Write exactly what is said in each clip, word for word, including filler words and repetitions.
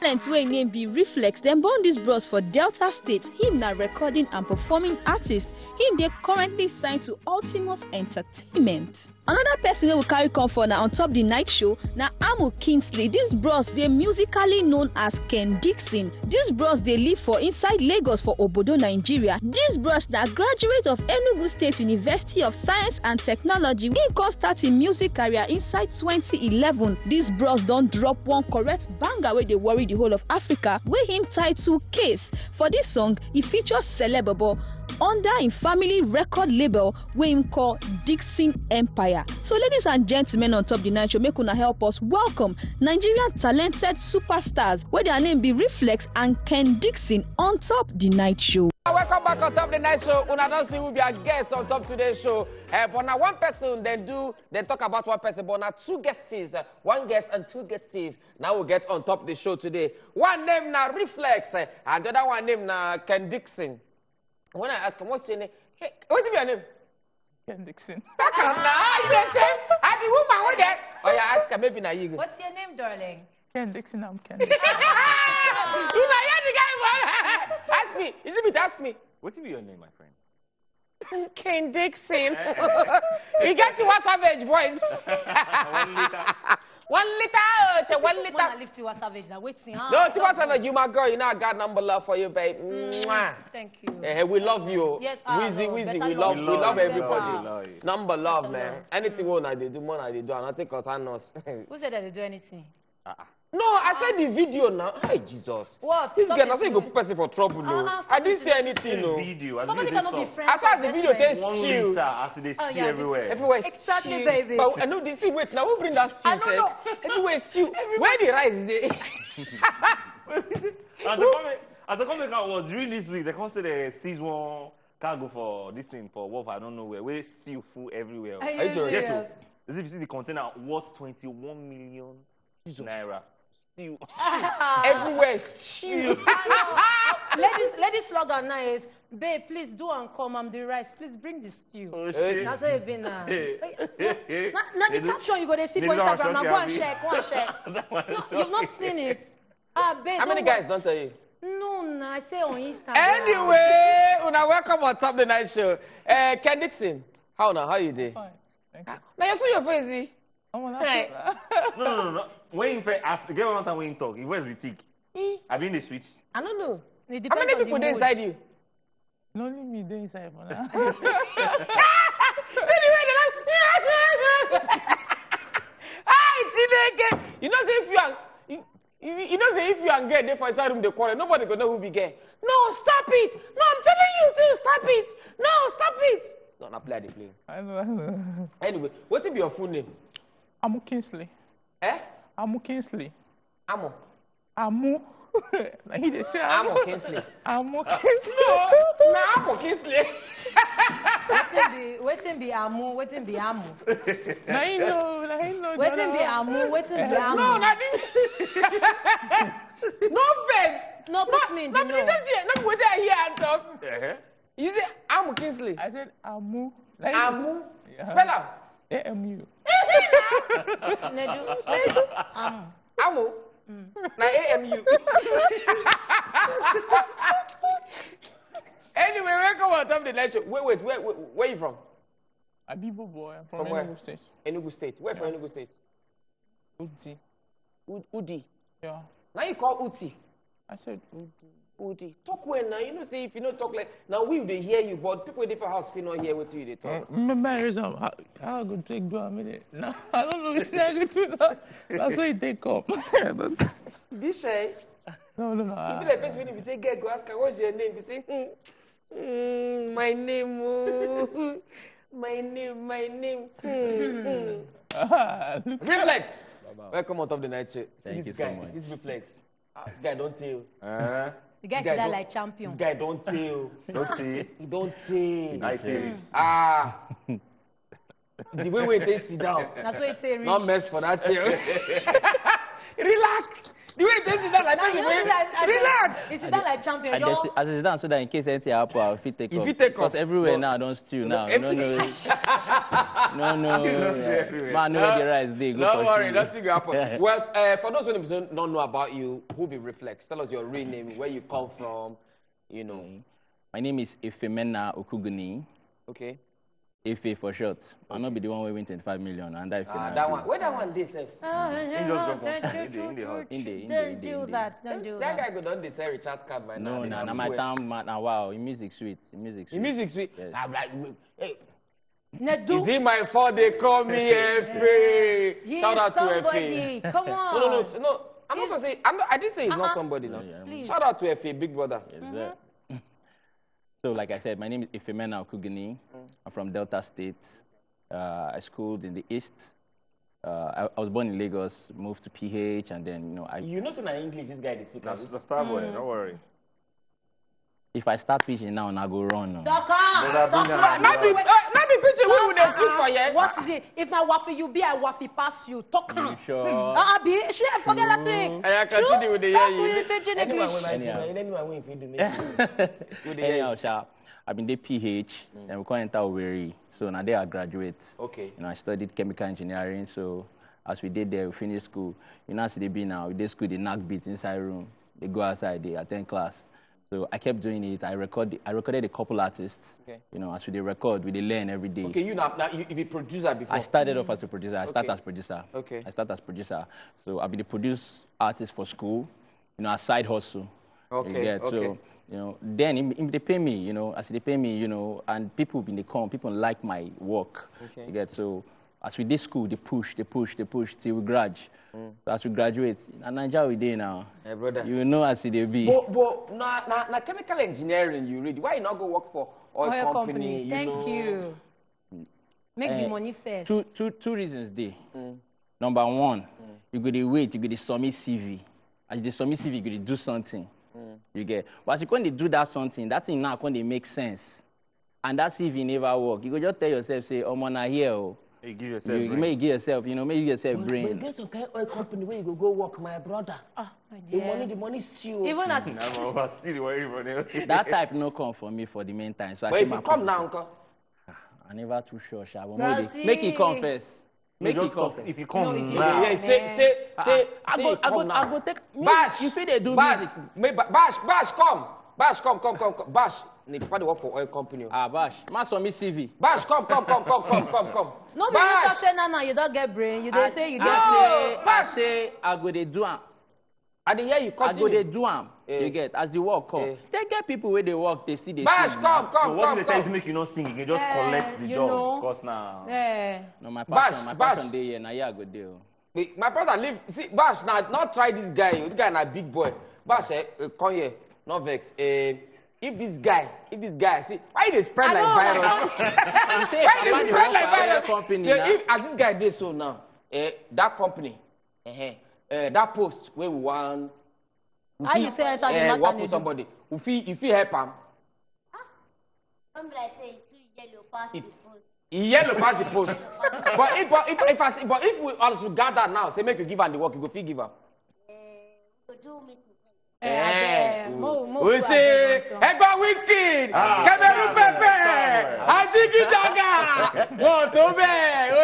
Talent wey name be Reflex, dem born dis bros for Delta State. Him na recording and performing artist. Him dey currently signed to Ultimus Entertainment. Another person wey we carry come for na on top The Night Show na Amu Kinsley. Dis bros dey musically known as Ken Dickson. Dis bros dey live for inside Lagos for Obodo, Nigeria. Dis bros na graduate of Enugu State University of Science and Technology. Him come start him music career inside twenty eleven. Dis bros don drop one correct banger wey dey worry the whole of Africa, wey him title Case. For this song, he features Celebabo under him family record label wey him call Dickson Empire. So ladies and gentlemen, on top The Night Show, make una help us welcome Nigerian talented superstars wey their name be Reflex and Ken Dickson on top The Night Show. Welcome back on top The Night Show. Una don see who be our guest on top today's show. Uh, but now one person, they do, they talk about one person, but now two guesties, uh, one guest and two guesties. Now we'll get on top the show today. One name now Reflex, uh, and the other one name now Ken Dickson. When I ask him, what's your name? Hey, what's your name? Ken Dickson. Back on now, you don't say, I'm the woman with that. Oh yeah, ask her, maybe now you go. What's your name, darling? Ken Dickson, I'm Ken Dickson. You know, you're the guy, boy. Ask me. Is it me to ask me? What will be your name, my friend? Ken Dickson. You get to what savage, boys? One liter. One liter. Oh, one liter. I live to what savage now. Wait, see, huh? No, to what savage. You, my girl. You know, I got number love for you, babe. Mm, thank you. Yeah, we love you. Yes, I Wheezy, Wheezy. We love, we love, we love everybody. We love you. Number love, better man. Love. Anything mm. one I do, more I do, and I take us hands. Who said that they do anything? Uh -uh. No, I said the video now. Hi, Jesus. What? This girl, I said you go put person for trouble, no. Uh, I didn't say anything, no. Video, somebody cannot be friends. I saw the video, they stew. I see they stew everywhere. Everywhere stew. Exactly, baby. But I know they see, wait, now who bring that stew? I don't know. Everywhere stew. Where the rice is there? At the comic I was during this week, they can't say they seize one cargo for this thing, for wolf, I don't know where. Where stew full everywhere. Are you serious? Yes, sir. As if you see the container worth twenty-one million. Jesus. Naira. Stew. Everywhere stew. Ladies, ladies slogan now is, babe, please do and come. I'm the rice. Please bring the stew. Oh, shit. That's how you've been now. Now the caption you go to see for Instagram. Now go and check. Go and check. No, you've not seen it. Ah, babe. How many guys don't tell you? No, no. I say on Instagram. Anyway, una welcome on top The Night Show. Uh, Ken Dickson, how now? How you doing? Fine. Thank you. Now you saw your face. Oh, well, right. No, no, no, no. When you as get one time when you talk, your voice be thick. Mm. I been the switch. I don't know. How many people there inside you? Not only me there inside for now. You know, say if you are, you, you know, say if you are gay, they for inside room they quarrel. Nobody gonna know who be gay. No, stop it. No, I'm telling you to stop it. No, stop it. Don't apply the play. I know, I know. Anyway, what will be your full name? Amu Kinsley. Eh? Amu Kinsley. Amu. Amu. Like he say Amu. Amu Kinsley. Amu Kinsley. No, no, Amu Kinsley. Wetin be Amu? Wetin be Amu? No, you know, no, you know. Wetin be Amu? Wetin be Amu? No, not this. No offense. No, put me in the no. No, this is not what I hear and talk. Uh-huh. You say Amu Kinsley. I said Amu. Like Amu. Yeah. Spell out. A M U. Nedu. Nedu. Amu. Amu. Mm. Na A M U. Anyway, welcome on top The Night Show. Wait, wait, where, where, where are you from? Abibo boy. I'm from, from Enugu State. Enugu State. Where yeah. from Enugu State? Udi. U Udi. Yeah. Now you call Uti. I said Udi. Udi. Talk well now. You know, see if you don't talk like now, we they hear you, but people in different house, if you not hear what you they talk. Remember, how I go take do a minute. No, I don't know what I go do that. That's why you take up. Be shy. No, no, no. If you like when you say, "Girl, go ask her what's your name," you say, mm, mm, "My name, oh, my name, my name." Mm, mm. Ah, Reflex. Bye-bye. Welcome on top The Night Show. Thank you guy, so much. This Reflex. Guy, don't tell. Uh-huh. The guy said that like champion. This guy don't tell. Don't tell. He don't tell. I tell. Ah. The way we take sit down. That's why it's a rich. Not mess for that chair. Relax. The way this is not like this. Relax. It's not like champion. I guess as it's done so that in case anything happens, I'll fit take off. Because everywhere now, don't steal now. No, no, no, no. Man, no, the right is big. Don't worry, nothing will happen. Well, for those who don't know about you, who be Reflex? Tell us your real name, where you come from. You know, my name is Efemena Okuguni. Okay. Efe for short. I'll not be the one who win twenty-five million. And that, ah, that one. Where that one they serve? Don't do that. Don't do that. That guy could not deserve a chat card by now. No, no, no. My time, wow. In music suite. In music suite. In music suite. I'm like, hey. Nedu. Is it my fault they call me Efe? Shout out to Efe. Come on. No, no, no. no. I'm not going to say, I'm not, I didn't say he's uh-huh. not somebody now. Yeah, yeah. Shout out to Efe, big brother. Yes, mm-hmm. So like I said, my name is Efemena Okuguni. Mm. I'm from Delta State. Uh, I schooled in the East. Uh, I, I was born in Lagos, moved to P H, and then, you know, I... You know some English this guy is speaking. That's the star boy, mm. don't worry. If I start pitching now, I go run. No. Stop, stop, stop, stop. Not be, uh, be pitching. Who would they speak for you? What is it? If now waffle you be, I waffle pass you. Talk on. Sure. Ah, be sure. Forget that thing. I continue with the year. Pitching English. Anyone win? Anyhow, sure. I've been there P H, mm. and we can't enter Owerri. So now they are graduates. Okay. You know, I studied chemical engineering. So as we did there, we finished school. You know, as they be now, we did school. They knock beat inside room. They go outside. They attend class. So I kept doing it. I record. I recorded a couple artists. Okay. You know, as we they record, we they learn every day. Okay, you now, now you, you be producer before. I started mm-hmm. off as a producer. I okay. started as producer. Okay. I started as producer. So I be the produce artist for school. You know, a side hustle. Okay. Get, okay. So you know, then in, in they pay me. You know, as they pay me, you know, and people been they come. People like my work. Okay. You get so. As we did school, they push, they push, they push till we graduate. Mm. So as we graduate, and Nigeria we did now. Hey, brother. You know as it be. But, but na, na, na chemical engineering you read. Why you not go work for oil, oil company? company. You Thank know. you. Make uh, the money first. Two, two, two reasons there. Mm. Number one, mm. you go to wait, you go to submit C V. As you submit C V, you go to do something. Mm. You get. But as you can't do that something, that thing now can't make sense. And that C V never work. You go just tell yourself, say, oh, man, I hear. Oh. You, give yourself you, you may give yourself, you know, may give yourself brain. But there's a kind of oil company where you go, go work, my brother. Oh, my dear. The money, the money still. Even as that type no come for me for the meantime. So but I if you come now, uncle, I never too sure, sha. Make it come first. Make it come. If you come now, yeah, say, say, say. I go, I go, I go take. Bash, you feel they do music. Bash, bash, come. Bash, come, come, come, come. Bash, they probably work for oil company. Ah, Bash. Mass on me C V. Bash, come, come, come, come, come, come, come. No, but you don't say, no, no, you don't get brain. You don't say, you don't say. Bash. I say, I go to do am. And here you continue. I go to do am. You get, as the work come. They get people where they work, they see they Bash, come, come, come, what the time is make you not sing, you can just collect the job. Because now. No, my passion, my passion day here, now here I go deal. My brother live, see, Bash, now not try this guy. This guy na big boy. Bash, come here. Not vex. Uh, if this guy, if this guy, see, why they spread like virus? Why they spread like virus? Company, so if, as this guy did so now, uh, that company, uh -huh, uh, that post where we want, we feel, uh, work with somebody. If he, if he help him, somebody say two yellow pass the post. Yellow pass the post. But if, but if, if I see, but if we also gather now, say make you give him the work, you go feel give him. Uh, do meeting. We say, Eba Whiskey, Cameroon Pepe, Ajiki Jaga, Motobe,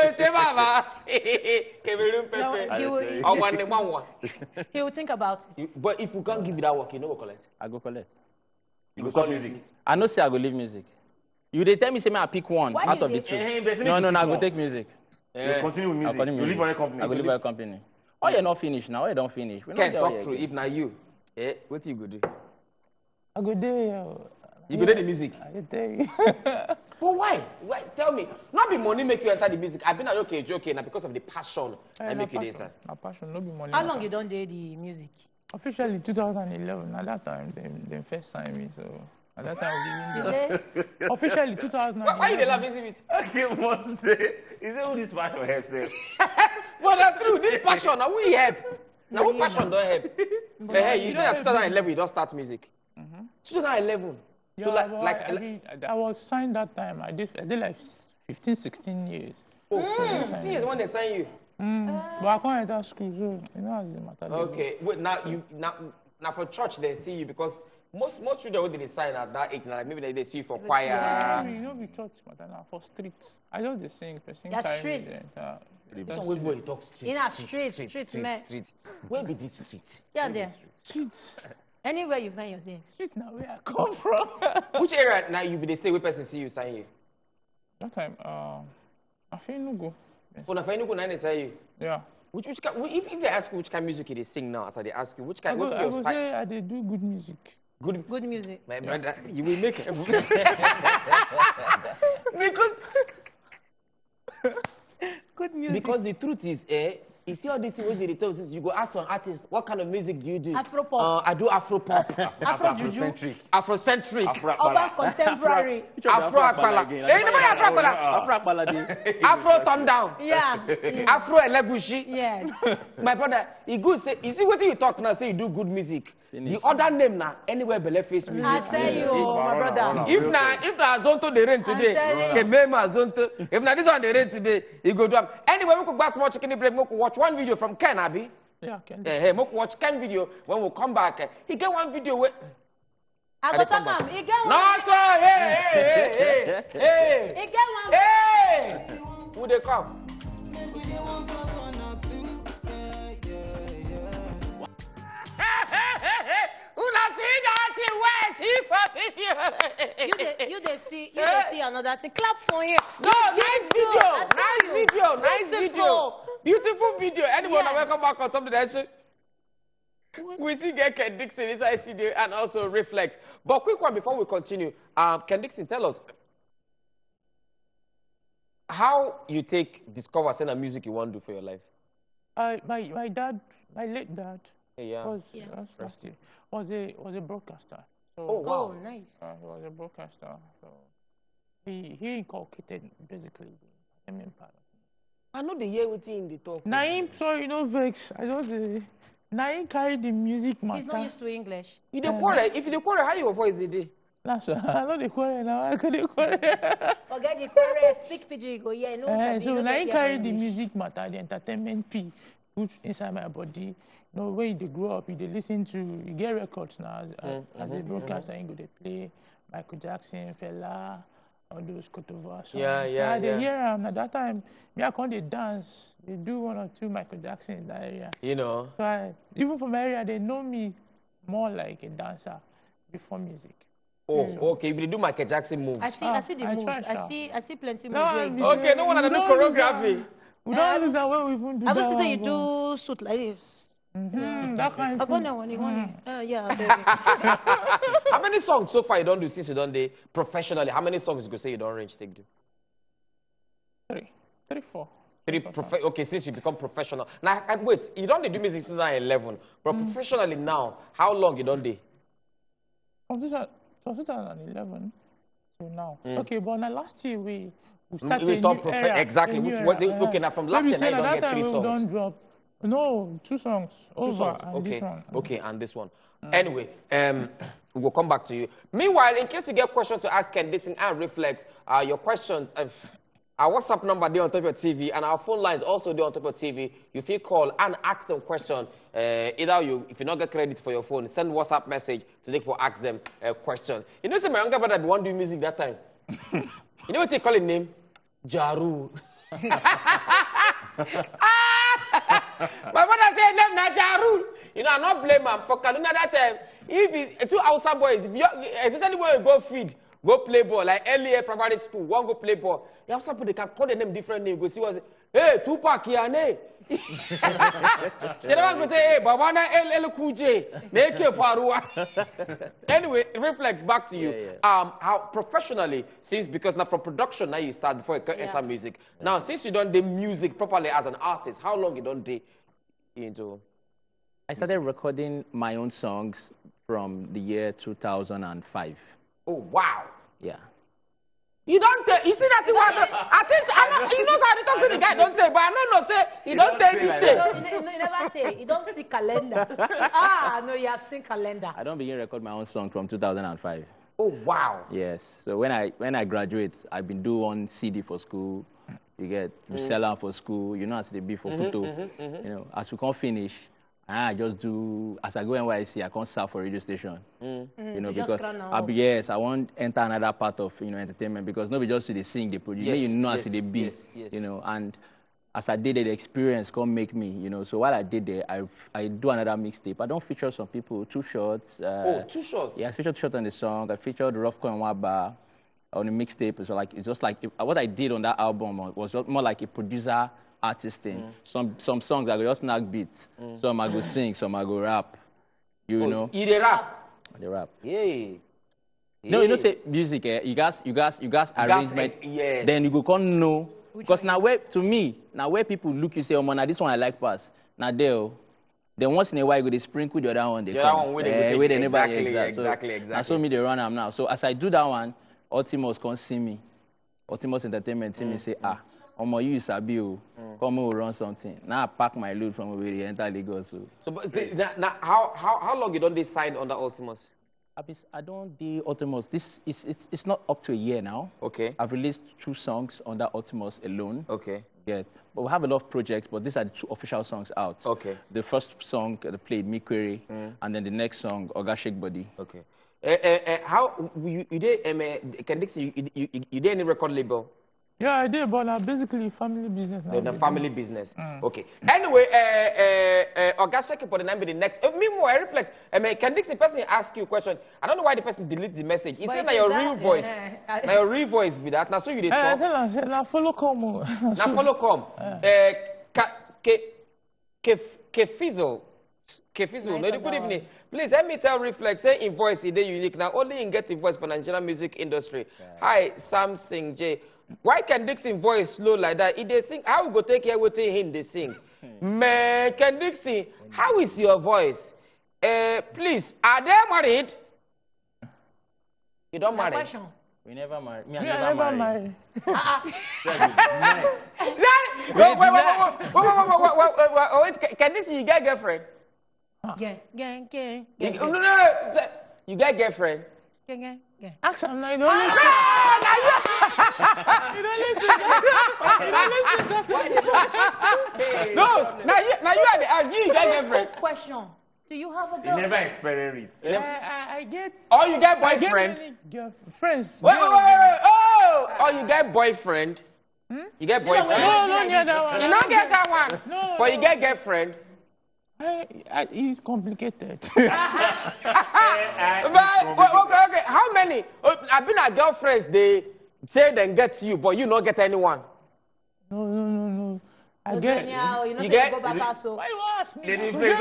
Ochebaba, Cameroon Pepe. I want the one one. He will think about it. But if you can't give you that work, you know what collect? I go collect. You go stop music. I know say I go leave music. You they tell me say me I pick one out of the two. No, no, no, I go take music. You continue with music. You leave your company. I go leave your company. Oh, you're not finished now. You don't finish. Can't talk through if not you. Eh, what you go do? I go do. You go do the music. I go do. But why? Why? Tell me. Not be money make you enter the music. I've been like okay, okay, now because of the passion I make you enter. My passion, not be money. How long you don't do the music? Officially two thousand eleven. At that time, the first time, so at that time we didn't do. Officially two thousand eleven. Why you dey laugh with it? Okay, must say. Is it all this passion help? Say. But that's true. This passion, now we help. Now what passion don't help? But hey, you, you said that twenty eleven you don't start music. Mm-hmm. twenty eleven. Yeah, so like, well, like I, did, I was signed that time. I did, I did like fifteen, sixteen years. Oh, mm, fifteen years when they signed you. Mm. Uh, but I can't enter school, so you know how it's the matter. Okay, wait, now you now now for church they see you because most most children would decide at that age, like maybe they, they see you for but choir. Yeah, you know, be church matter now for street. I just they sing, they sing. That's street. This one where we talk street. In a street, street, street, street, street. Where be this street? Yeah, there. Streets. Anywhere you find yourself. Street now where I come from. Which area now you be they stay? Where person see you sign you? That time, uh, I feel no go. When I find you go, now they say you. Yeah. Which which if if they ask you which kind of music you they sing now, so they ask you which kind. What's your style? I say I they do good music. Good, good music. My brother, yeah. You will make it. Because good music. Because the truth is, eh, you see all this when the return says you go ask an artist, what kind of music do you do? Afro pop. Uh, I do Afro pop. Afro Afrocentric. Afrocentric. Afro Urban contemporary. Afro Akpala. Anybody Afro Akpala? Afro Akpala. Afro turn down. Yeah. Afro Elegushi. Yes. My brother, he go say, you see what you talk now? Say you do good music. The other name now, anywhere believe face music. I tell you, my brother. If na if na Zonto they rain today, Kemema Zonto. If na this one they rain today, he go do am. Anyway, we could buy small chicken break, we could watch one video from Ken Abi. Yeah, Ken. Hey, we could watch Ken video when we come back. He get one video where. I go talk am. He get one. Not hey hey hey hey. He get one. Hey. Who they come? You they, you they see, you they see another thing. Clap for him. No, nice video, nice video, nice video, beautiful video. Anyone yes. Welcome back on something that we see Ken Dickson inside studio and also Reflex. But quick one before we continue, um, Ken Dickson, tell us how you take discover certain music you want to do for your life. Uh, my my dad, my late dad. Yeah. Was, yeah. Was, was a was a broadcaster. So, oh wow! Oh, nice. Uh, he was a broadcaster, so he he inculcated basically the main part. I know the year with in the talk. Naim, sorry, you know vex. I don't say. Naim carried the music master. He's not used to English. You the quarrel. If you quarrel, how your voice is there? That's right. I know the quarrel now. I can't quarrel. Forget the quarrel. Speak Pidgin. Go yeah. No. Uh, so Naim carried the music matter, the entertainment piece. Put inside my body. No way they grow up, you they listen to, you get records now as, mm -hmm. as a broadcaster, mm -hmm. you go they play Michael Jackson, Fela, all those Kotovas. Yeah, yeah, so yeah. They hear them at that time. Me, I can't they dance. They do one or two Michael Jackson in that area. You know. So I, even from area, they know me more like a dancer before music. Oh, mm. Okay. You do Michael Jackson moves. I see, ah, I see the I moves. I see, I see plenty no, moves. No, okay, no one had to do choreography. We don't lose that way we even do I was say you do suit like this. Mm-hmm. That kind of thing. Uh, yeah, baby. How many songs so far you don't do since you don't do professionally? How many songs you go say you don't range take do? Three. Three, four. Three, prof okay, since you become professional. Now, wait, you don't do music since twenty eleven, but mm. professionally now, how long you don't do? From twenty eleven to now. Mm. Okay, but now last year we... We started we a new era, exactly. A new which, what they, okay, now from last year, now you don't get three songs. Don't drop. No, two songs. Over two songs. And okay, this one. Okay, and this one. Mm. Anyway, um, we'll come back to you. Meanwhile, in case you get questions to ask Ken Dickson and Reflex, uh, your questions, uh, our WhatsApp number there on top of your T V, and our phone lines also there on top of your T V. If you call and ask them question, uh, either you, if you not get credit for your phone, send WhatsApp message to them for ask them a question. You know, say my younger brother won't do music that time. You know what they call him name? Jaru. My mother said, no, not Jaru. You know, I don't blame him. For Kaduna that time, if it's two outside boys, if you, especially when you go feed, go play ball, like earlier primary school, one go play ball, you also put, they can call the name different name. Go see what's, hey, Tupac, Kiane. They don't go say, hey, Babana El El Kuje, Neke Parua. Anyway, it reflects back to you. Yeah, yeah. Um, how professionally, since, because now from production, now you start before you can yeah. enter music. Yeah. Now, since you don't do music properly as an artist, how long you don't do into I started music? Recording my own songs from the year two thousand five. Oh, wow. Yeah. You don't take, you see that thing, at least, I know, you know, I don't see the guy, don't take, but I know, no, say, he don't take this thing. You never take, you don't see calendar. Ah, no, you have seen calendar. I don't begin to record my own song from two thousand five. Oh, wow. Yes, so when I, when I graduate, I've been doing one C D for school, You get mm-hmm. we sell out for school. You know, as they be for mm-hmm, photo. Mm-hmm, mm-hmm. You know, as we can't finish, I just do. As I go N Y C, I can't serve for radio station. Mm-hmm. You know, because I be, yes, I won't enter another part of you know entertainment because nobody just see they sing, they produce. Yes, you know, yes, as they be. Yes, yes. You know, and as I did it, the experience can't make me. You know, so while I did it, I I do another mixtape. I don't feature some people. Two Shorts. Uh, oh, Two Shorts. Yeah, I featured Two Shorts on the song. I featured Ruffco and Waba. On the mixtape, so like it's just like what I did on that album was more like a producer artist thing. Mm. Some some songs I go just snag beats, mm. some I go sing, some I go rap. You oh, know, you the rap, the rap. Yay. Yay. No, you know say music. Eh? You guys, you guys, you guys arrangement. Yes. Then you go come know because now where to me now where people look you say oh man now this one I like pass now they. Then once in a while, you go they sprinkle the other one. They the come. Other one where they, uh, where they exactly, never exactly, exactly, so, exactly. I saw me the runner now. So as I do that one. Ultimus come see me. Ultimus Entertainment see mm. me say, ah, Omo, you sabi o, come and run something. Now I pack my load from Owerri, enter Lagos. So, so but they, that, now, how, how, how long you don't they sign under Ultimus? I don't do Ultimus. This is it's, it's not up to a year now. Okay. I've released two songs under Ultimus alone. Okay. Yeah. But we have a lot of projects, but these are the two official songs out. Okay. The first song they played, Me Query, mm. and then the next song, Oga Shake Body. Okay. Uh, uh, uh, how you, you did? Um, uh, Ken Dickson, you, you, you, you did any record label? Yeah, I did, but uh, basically family business. Now. The, the family business. Mm. Okay. Anyway, uh, uh, uh, Oga Shake for the name be the next. Uh, meanwhile, Reflex. Um, uh, Ken Dickson, person ask you a question. I don't know why the person deleted the message. He said that your real voice. Yeah. Now your real voice be that. Now so you did talk. I said now follow come. Now follow come. Eh, ke ke ke fizzle. Kefizu, no, good evening. Please let me tell Reflex, say in voice, it's unique. Now only in get in voice for Nigerian music industry. Yeah. Hi, Sam Singh J. Why can Dickson voice slow like that? If they sing, how we go take care with him? They sing. Man, can Dickson, how is your voice? Uh, please, are they married? You don't marry. Question. We never married. Me, I never, never married. Can this you get a girlfriend? Gang, gang, gang, gang. No, no, no. You got a girlfriend? Gang, gang, gang. Actually, no, you don't listen. You don't listen. You don't listen. No, now you, now you are the ask. You got a girlfriend? Question. Do you have a girlfriend? You never experienced it. Yeah, I, I get. Oh, you got boyfriend? Girlfriends. Wait, wait, wait, wait. Oh, oh, you got boyfriend? Hmm? You get boyfriend? No, no, no, you don't get that one. No, but you get girlfriend. I, I, it's complicated. But, okay, okay. How many? I've been at girlfriends, they say they get you, but you don't get anyone. No, no, no, no. I get, you, you, you get. Go back also. Why you ask me? You get.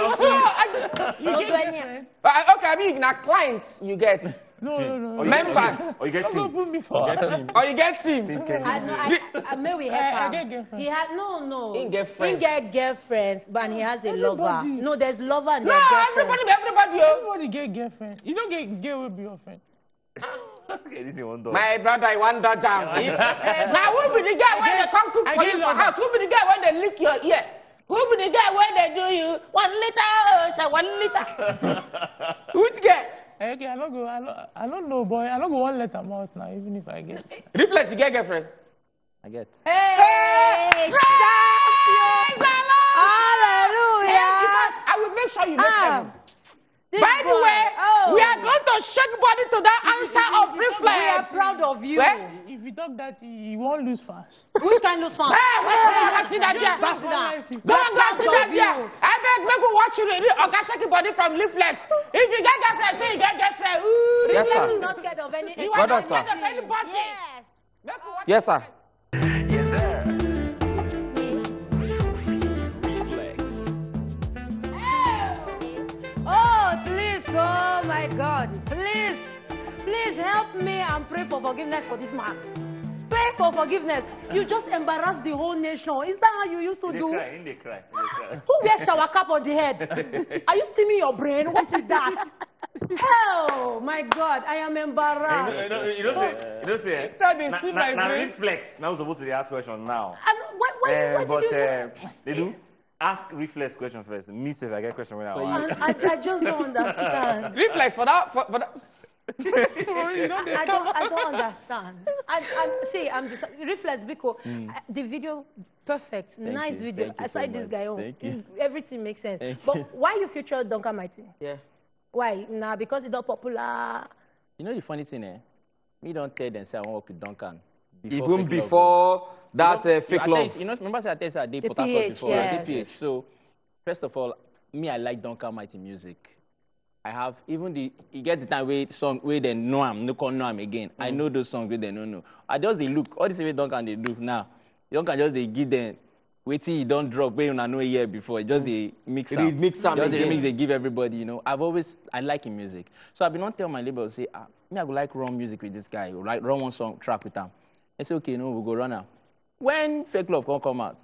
Okay, I mean, now clients you get. No, no, no. Or members. Or you get team. Or you get team. Or you get team. I know, I, I may we help him. He had, no, no. He get friends. He get girlfriends, but he has a everybody. Lover. No, there's lover and no, everybody, everybody. Everybody get girlfriends. You don't get gay will be your friend. Okay, this is one dog. My brother, I want that jam. Now, who be the guy when they come cook for you for house? Who be the guy when they lick your ear? Who be the guy when they do you? One liter, one liter. Which guy? Okay, I don't go. I don't, I don't know, boy. I don't go one letter mouth now, even if I get. Reflex, you get girlfriend? I get. Hey! Hey! Praise the Lord! Hallelujah! Hey, fact, I will make sure you make heaven. Ah, by the boy. Way, oh. We are going to shake body to that answer of Reflex. We are proud of you. Where? If you talk that, you won't lose fast. Which can lose fast? Hey, hey, hey, hey, hey, see that there. Go and go see that there. I beg, make we watch you read Oga Shake Body from Reflex. If you get girlfriend, say you get girlfriend. Ooh, yes, Reflex sir. Is not scared of any. You are not scared of anybody. Yes. Yes, sir. Yes, sir. Reflex. Oh. Oh, please. Oh, my God. Please. Please help me and pray for forgiveness for this man. Pray for forgiveness. You just embarrass the whole nation. Is that how you used to they do? Cry, they cry, they cry. Who wears shower cap on the head? Are you steaming your brain? What is that? Hell, my God, I am embarrassed. You know, you know, you know say, you know say. So they na, steam na, my na brain. Reflex. Now we're supposed to ask questions now. And what? What, uh, what but, did you uh, do? They do. Ask Reflex question first. Me say I get question when I ask. I, I just don't understand. Reflex for that. For, for that. I don't, I don't understand. I, I'm, see, I'm just reflex because mm. I, the video, perfect, Thank nice you. video. Thank Aside so this guy, on, everything makes sense. Thank but you. Why you feature Duncan Mighty? Yeah. Why? Nah, because it's not popular. You know the funny thing, eh? Me don't tell them say I won't work with Duncan. Before Even before love. that you know, uh, fake you, love. You know, remember I said I did Port Harcourt before. Yes. Yes. So, first of all, me I like Duncan Mighty music. I have even the you get the time where song where they know I'm no call no I'm again. Mm. I know those songs where they don't know. I just they look all this way Duncan they do now. Duncan just they give them wait till you don't drop where you know a year before. Just mm. they mix up. Mix just again. They mix they give everybody. You know I've always I like him music. So I've been not telling my label say ah, me I would like run music with this guy. Like run one song track with him. I say okay you no know, we we'll go run now. When Fake Love can come out,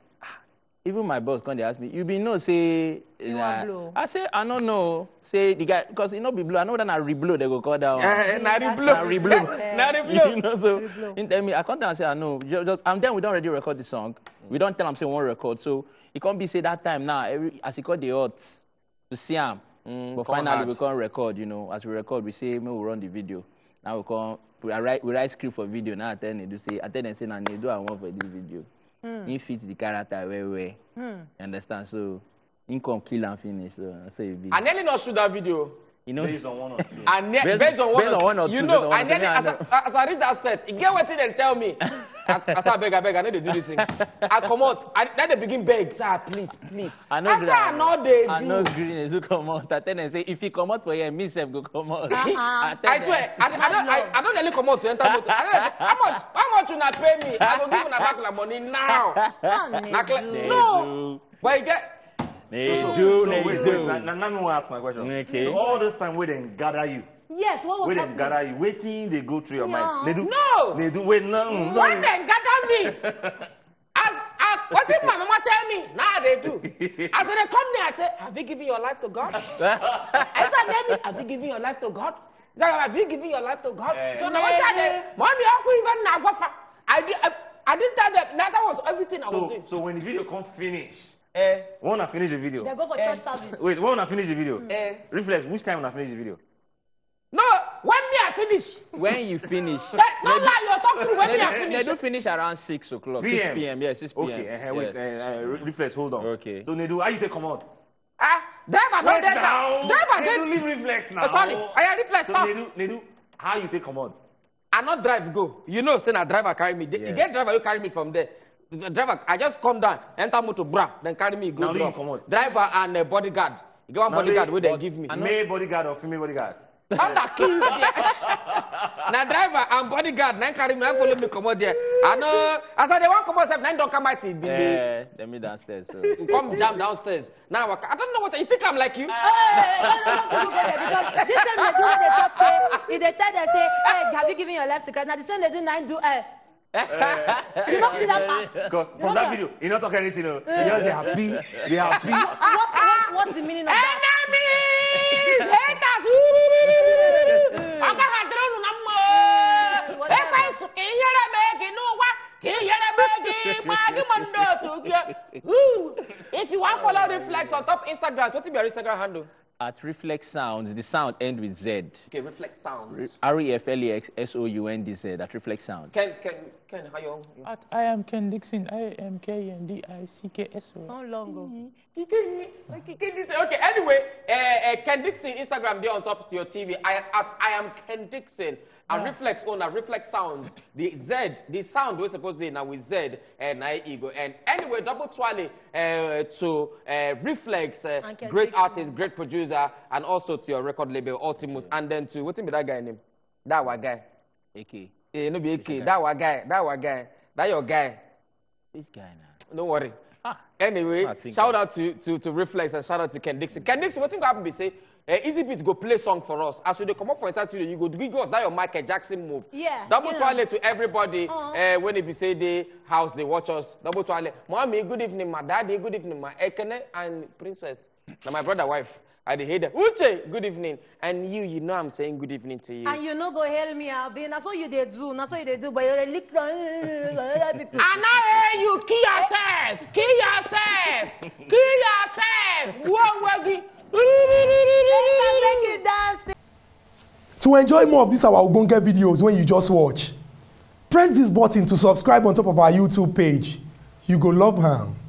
even my boss come they ask me, you be no say you nah. blow. I say I don't know. Say the guy because you know be blue. I know that I re-blow they go call down. Eh, na re-blow, na re-blow, na re-blow. You know so. In tell me I come down and say I know. And then we don't already record the song. Mm. We don't tell them say we won't record. So it can't be say that time now. Every as he call the odds to see him. Mm, but finally hard. we can't record. You know as we record we say we will run the video. Now we come we write we write script for video. Now I tell them do say I tell them say now Nedu I want for this video. Mm. He fits the character very well. Mm. You understand? So, he can kill and finish. So, so and then he not shoot that video. You know, based on one or two. And based, based on one based or, on or two. You know, and then as, as I read that set, he get what and tell me. as, as I beg, I beg, I know they do this thing. I come out. I, then they begin beg, sir, please, please. I know green. I know they do. I know green. They come out. I tell them say, if he come out for you, me self go come out. Uh -uh. I, I swear, I, I, I don't, I, I don't really come out to enter motor. I say, how much, how much you not pay me? I don't give you back the money now. No, but you get. They so, do, so they wait, do. Wait, now let me ask my question. Okay. So all this time, where they gather you? Yes, what was happening? Where they gather you? Waiting, they go through your yeah. mind. They do, no! They do, wait, no. When they gather me, as, as, what did my mama tell me? Now nah, they do. As they come there, I say, have you given your life to God? I said, have you given your life to God? They say, have you given your life to God? Hey. So now what are they? Mommy, I even I I didn't tell them. Now that was everything I so, was doing. So when the video come finish, Eh. When I finish the video. They go for eh. church service. Wait, when I finish the video. Eh. Reflex, which time when I finish the video? No, when me I finish. When you finish. no lie, like you're talking to when they me do, I finish. They do finish around six o'clock. six p m, yes, yeah, six p m. Okay, uh, wait, yes. uh, uh, Reflex, hold on. Okay. So Nedu, how you take come out? Ah, driver, no, driver. Driver, Nedu, leave Reflex now. Oh, sorry, I have Reflex, so Nedu, Nedu, how you take come out? I not drive, go. You know, say a driver carry me. Yes. You get driver, you carry me from there. The driver, I just come down, enter motor, brah, then carry me, go drop. Driver and a uh, bodyguard. You get one now bodyguard, what they give me? Male bodyguard or female bodyguard? I'm not kidding. Now driver and bodyguard, then carry me, I follow me, come out there. I know, I said they want come out, then don't come out. Yeah, let me downstairs. So. Come jam downstairs. Now I don't know what, you think I'm like you? Hey, no, no, no, no, because this time they do what they talk, say, if they tell them, say, hey, have you given your life to Christ? Now the same they do, now do, eh. uh, you not see that part? God, from that video, you not talk anything. No. Uh, they happy. They happy. What, what's, what, what's the meaning of that? Enemies, haters. I can't handle no more. If I suck in here, I make you know what. If you want to follow Reflex on top Instagram, what's your Instagram handle? At Reflex Sounds, the sound ends with Z. Okay, Reflex Sounds. R E F L E X S O U N D Z, at Reflex Sounds. Ken, Ken, Ken, how you? At I am Ken Dickson, I am K N D I C K S O. How long ago? Okay, anyway, uh, uh, Ken Dickson, Instagram there on top of your T V. I, at I am Ken Dickson. And yeah. Reflex owner, Reflex Sounds, the Z, the sound we're supposed to be now with Z and I ego. And anyway, double twally uh, to uh, Reflex, uh, great artist, great producer, and also to your record label, Ultimus. Yeah. And then to, what's that guy name? That one guy. A K. Eh, no be A K. That one guy. That one guy. That your guy. Which guy now? Don't worry. Ah. Anyway, shout out to, to, to Reflex and shout out to Ken Dickson. Ken Dickson, what's going to happen, be say? Uh, Easy Beats go play song for us. As you come up for inside studio, you go, you go, that your Michael Jackson move. Yeah. Double toilet to everybody uh, when it be say the house, they watch us. Double toilet. Mommy, good evening, my daddy, good evening, my Ekene and princess. Now my brother, wife, I hate them. Uche, good evening. And you, you know I'm saying good evening to you. And you know go help me out, baby. That's what you they do. That's what you they do. But you're a lick. And I hear you, kill yourself. Kill yourself. Kill yourself. One working. To To enjoy more of these our Ogbonge videos when you just watch, press this button to subscribe on top of our YouTube page. You go love am.